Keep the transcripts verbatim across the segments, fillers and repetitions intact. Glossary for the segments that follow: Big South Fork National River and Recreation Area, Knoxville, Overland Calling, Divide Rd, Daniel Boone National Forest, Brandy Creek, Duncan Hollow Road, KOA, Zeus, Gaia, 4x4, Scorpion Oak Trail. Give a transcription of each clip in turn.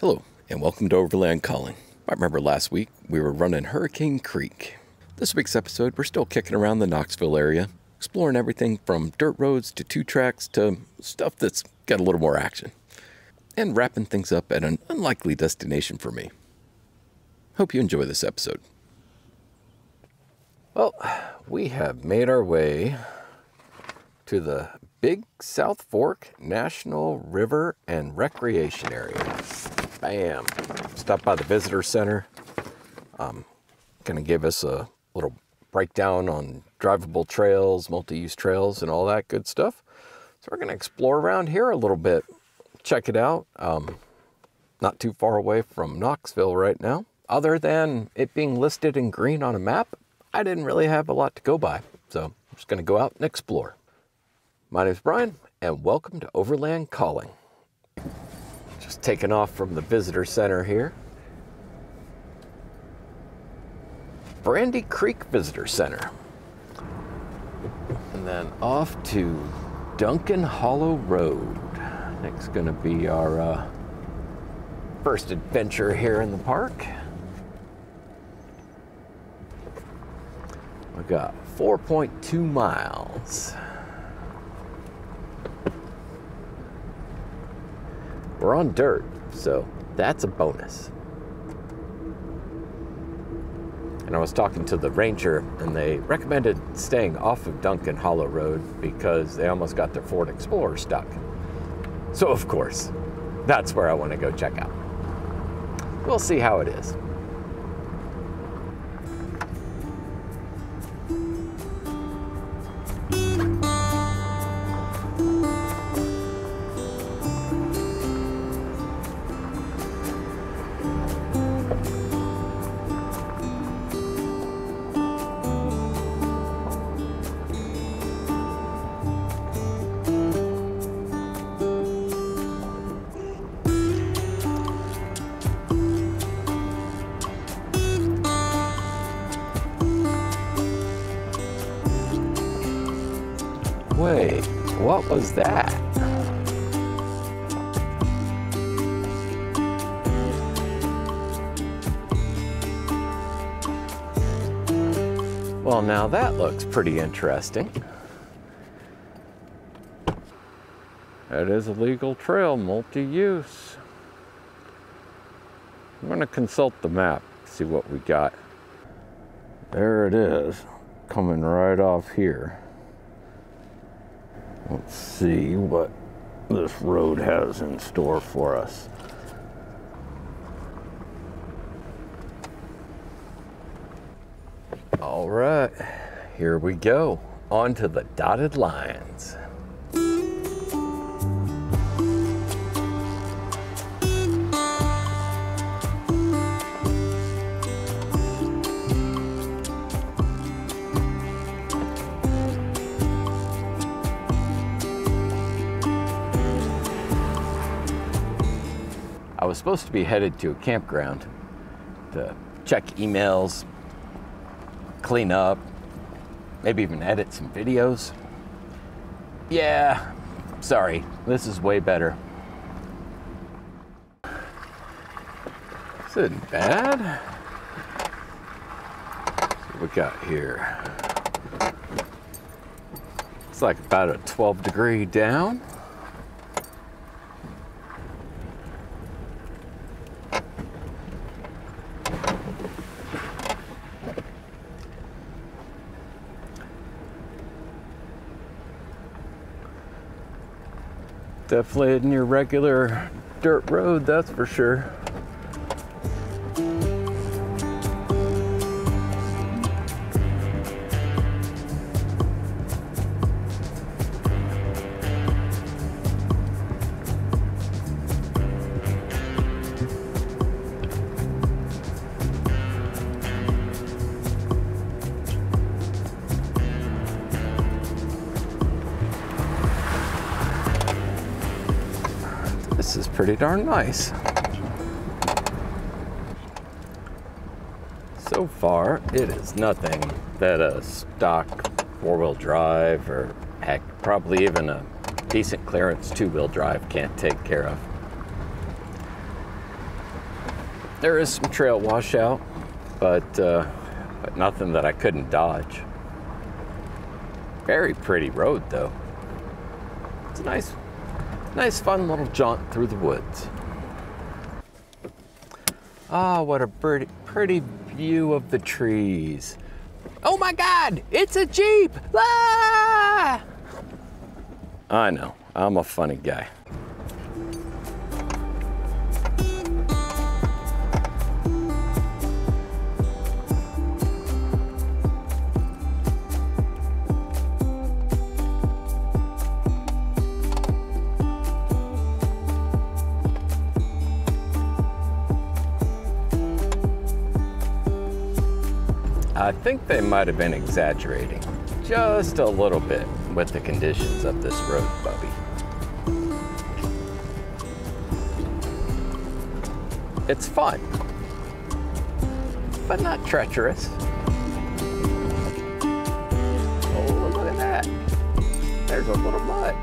Hello, and welcome to Overland Calling. I remember last week we were running Hurricane Creek. This week's episode, we're still kicking around the Knoxville area, exploring everything from dirt roads to two tracks to stuff that's got a little more action, and wrapping things up at an unlikely destination for me. Hope you enjoy this episode. Well, we have made our way to the Big South Fork National River and Recreation Area. Bam! Stopped by the visitor center. Um, gonna give us a little breakdown on drivable trails, multi-use trails, and all that good stuff. So we're gonna explore around here a little bit, check it out. Um, not too far away from Knoxville right now. Other than it being listed in green on a map, I didn't really have a lot to go by. So I'm just gonna go out and explore. My name's Brian, and welcome to Overland Calling. Just taking off from the visitor center here. Brandy Creek Visitor Center. And then off to Duncan Hollow Road. Next gonna be our uh, first adventure here in the park. We got four point two miles. We're on dirt, so that's a bonus. And I was talking to the ranger, and they recommended staying off of Duncan Hollow Road because they almost got their Ford Explorer stuck. So of course, that's where I want to go check out. We'll see how it is. Wait, what was that? Well, now that looks pretty interesting. That is a legal trail, multi-use. I'm gonna consult the map, see what we got. There it is, coming right off here. Let's see what this road has in store for us. All right, here we go. On to the dotted lines. I was supposed to be headed to a campground to check emails, clean up, maybe even edit some videos. Yeah, sorry, this is way better. This isn't bad. What we got here? It's like about a twelve degree down. Definitely isn't your regular dirt road, that's for sure. This is pretty darn nice. So far, it is nothing that a stock four-wheel drive or heck, probably even a decent clearance two-wheel drive can't take care of. there is some trail washout, but, uh, but nothing that I couldn't dodge. Very pretty road, though. It's a nice, nice fun little jaunt through the woods. Ah, oh, what a pretty, pretty view of the trees. Oh my God, it's a Jeep! Ah! I know, I'm a funny guy. I think they might have been exaggerating just a little bit with the conditions of this road, Bubby. It's fun, but not treacherous. Oh, look at that. There's a little mud.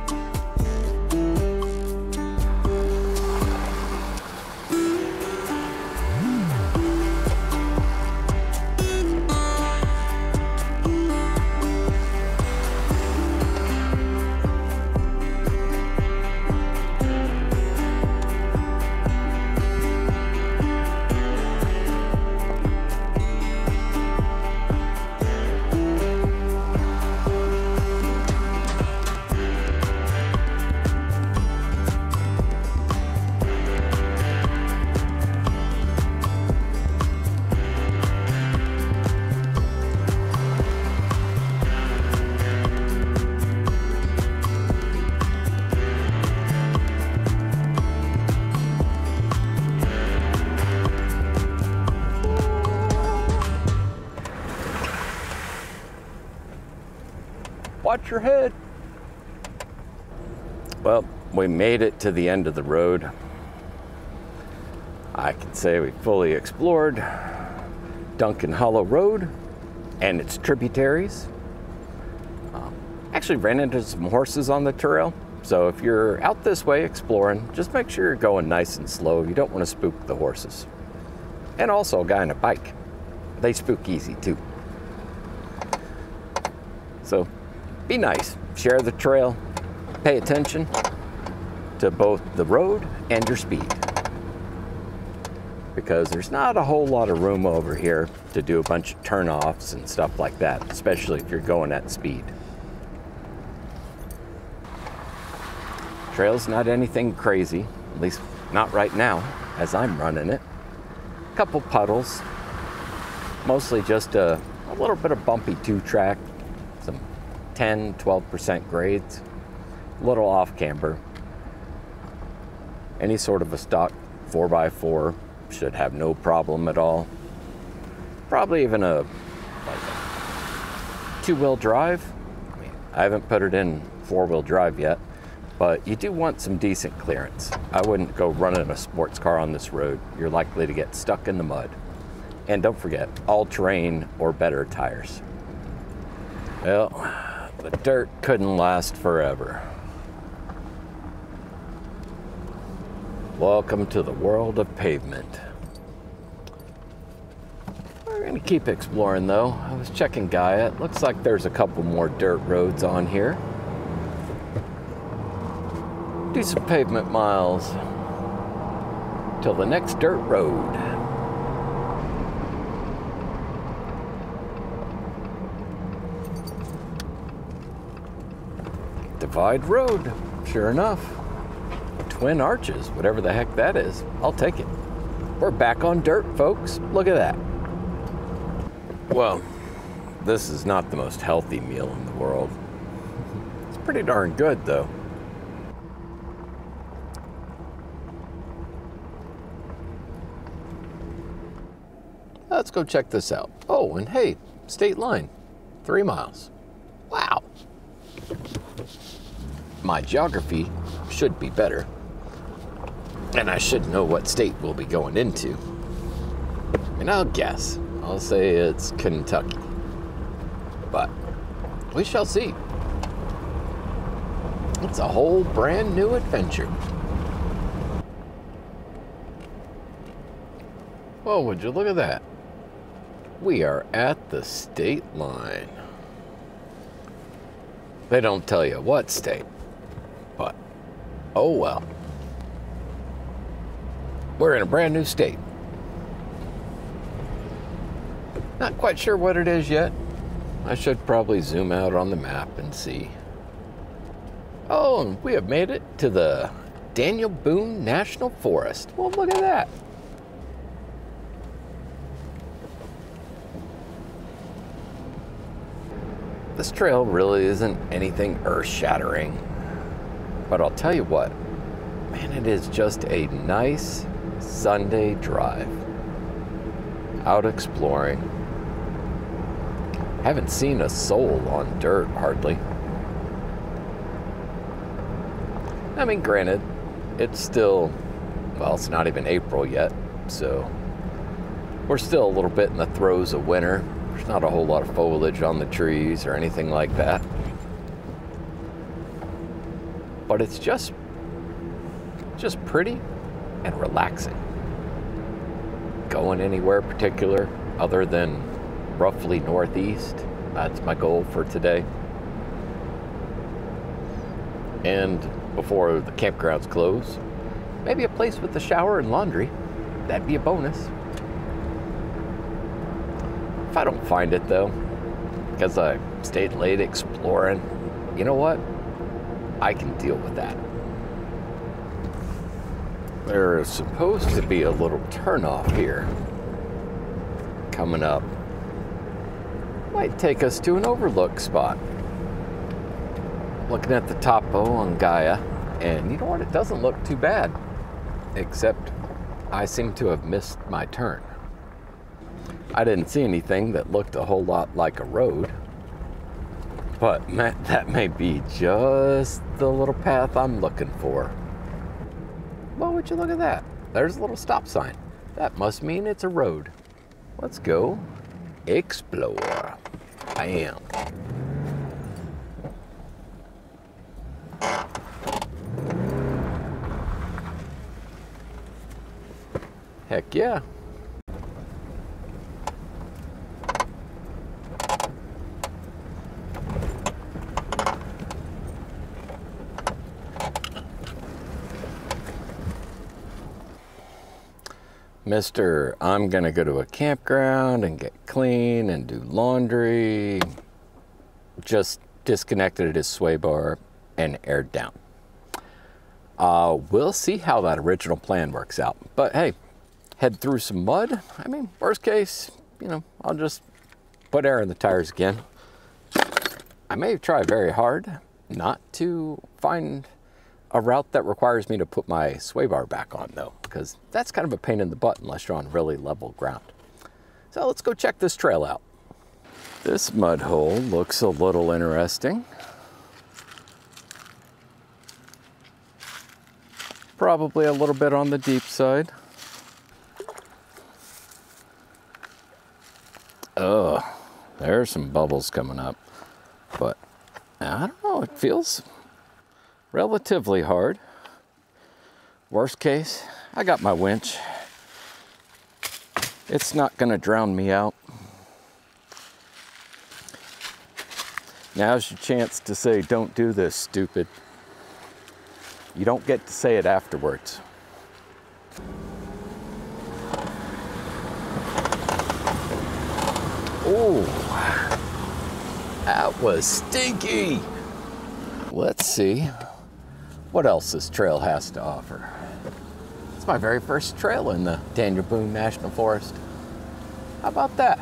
Watch your head. Well, we made it to the end of the road. I can say we fully explored Duncan Hollow Road and its tributaries. Um, actually ran into some horses on the trail. So if you're out this way exploring, just make sure you're going nice and slow. You don't want to spook the horses. And also a guy on a bike. They spook easy too. So be nice, share the trail, pay attention to both the road and your speed, because there's not a whole lot of room over here to do a bunch of turnoffs and stuff like that, especially if you're going at speed. Trail's not anything crazy, at least not right now as I'm running it. A couple puddles, mostly just a, a little bit of bumpy two-track, some ten, twelve percent grades, a little off camber. Any sort of a stock four by four should have no problem at all. Probably even a, like a two-wheel drive. I mean, I haven't put it in four-wheel drive yet, but you do want some decent clearance. I wouldn't go running a sports car on this road. You're likely to get stuck in the mud. And don't forget, all-terrain or better tires. Well, the dirt couldn't last forever. Welcome to the world of pavement. We're gonna keep exploring though. I was checking Gaia. It looks like there's a couple more dirt roads on here. Do some pavement miles till the next dirt road. Divide Road, sure enough. Twin Arches, whatever the heck that is. I'll take it. We're back on dirt, folks. Look at that. Well, this is not the most healthy meal in the world. It's pretty darn good, though. Let's go check this out. Oh, and hey, state line, three miles. Wow. My geography should be better, and I should know what state we'll be going into. And I'll guess. I'll say it's Kentucky. But we shall see. It's a whole brand new adventure. Well, would you look at that? We are at the state line. They don't tell you what state, but oh well. We're in a brand new state. Not quite sure what it is yet. I should probably zoom out on the map and see. Oh, and we have made it to the Daniel Boone National Forest. Well, look at that. This trail really isn't anything earth-shattering, but I'll tell you what, man, it is just a nice Sunday drive out exploring. Haven't seen a soul on dirt hardly. I mean, granted, it's still, well, it's not even April yet, so we're still a little bit in the throes of winter. There's not a whole lot of foliage on the trees or anything like that. But it's just, just pretty and relaxing. Going anywhere particular other than roughly northeast. That's my goal for today. And before the campgrounds close, maybe a place with a shower and laundry. That'd be a bonus. If I don't find it though, because I stayed late exploring, you know what? I can deal with that. There is supposed to be a little turnoff here coming up. Might take us to an overlook spot. Looking at the topo on Gaia, and you know what? It doesn't look too bad, except I seem to have missed my turn. I didn't see anything that looked a whole lot like a road, but that may be just the little path I'm looking for. Well, would you look at that? There's a little stop sign. That must mean it's a road. Let's go explore. I am. Heck yeah. Mister, I'm gonna go to a campground and get clean and do laundry. Just disconnected his sway bar and aired down. Uh, we'll see how that original plan works out. But hey, head through some mud. I mean, worst case, you know, I'll just put air in the tires again. I may try very hard not to find a route that requires me to put my sway bar back on though, because that's kind of a pain in the butt unless you're on really level ground. So let's go check this trail out. This mud hole looks a little interesting. Probably a little bit on the deep side. Oh, there are some bubbles coming up, but I don't know, it feels relatively hard. Worst case, I got my winch. It's not gonna drown me out. Now's your chance to say, don't do this, stupid. You don't get to say it afterwards. Oh, that was stinky. Let's see what else this trail has to offer. It's my very first trail in the Daniel Boone National Forest. How about that?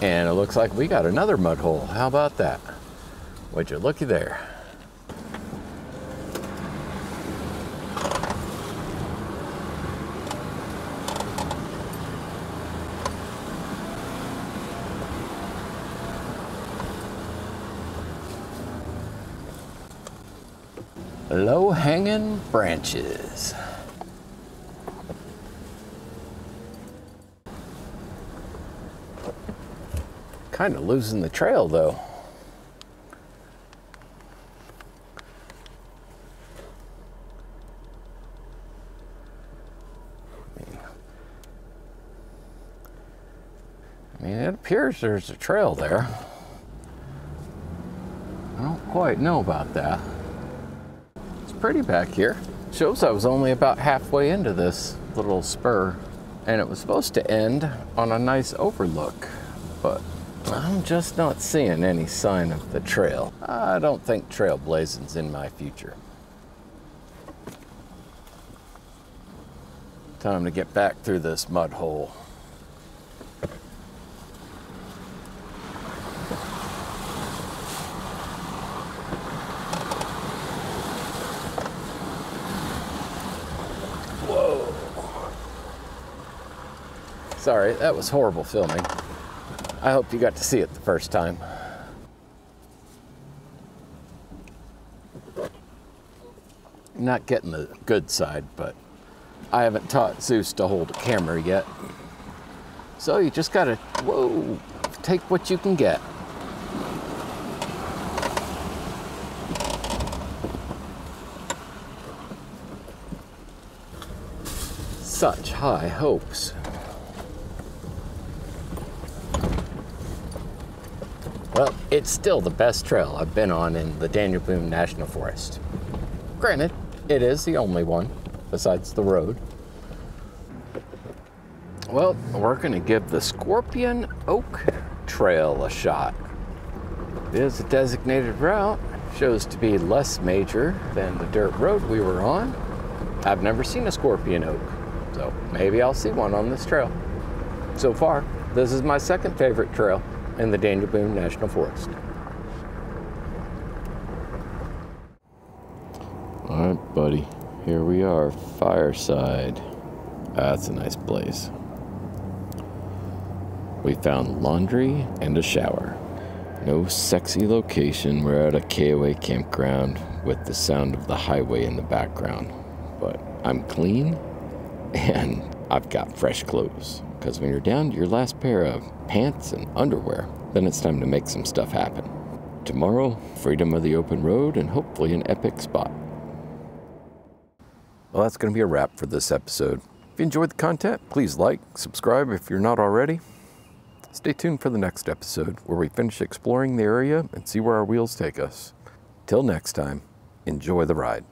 And it looks like we got another mud hole. How about that? Would you looky there? Low-hanging branches. kind of losing the trail though. I mean, it appears there's a trail there. I don't quite know about that. It's pretty back here. Shows I was only about halfway into this little spur, and it was supposed to end on a nice overlook, but I'm just not seeing any sign of the trail. I don't think trailblazing's in my future. Time to get back through this mud hole. Sorry, that was horrible filming. I hope you got to see it the first time. Not getting the good side, but I haven't taught Zeus to hold a camera yet. So you just gotta, whoa, take what you can get. Such high hopes. Well, it's still the best trail I've been on in the Daniel Boone National Forest. Granted, it is the only one, besides the road. Well, we're gonna give the Scorpion Oak Trail a shot. It is a designated route, shows to be less major than the dirt road we were on. I've never seen a scorpion oak, so maybe I'll see one on this trail. So far, this is my second favorite trail in the Daniel Boone National Forest. All right, buddy, here we are, Fireside. Ah, that's a nice place. We found laundry and a shower. No sexy location, we're at a K O A campground with the sound of the highway in the background, but I'm clean and I've got fresh clothes. Because when you're down to your last pair of pants and underwear, then it's time to make some stuff happen. Tomorrow, freedom of the open road and hopefully an epic spot. Well, that's going to be a wrap for this episode. If you enjoyed the content, please like, subscribe if you're not already. Stay tuned for the next episode where we finish exploring the area and see where our wheels take us. Till next time, enjoy the ride.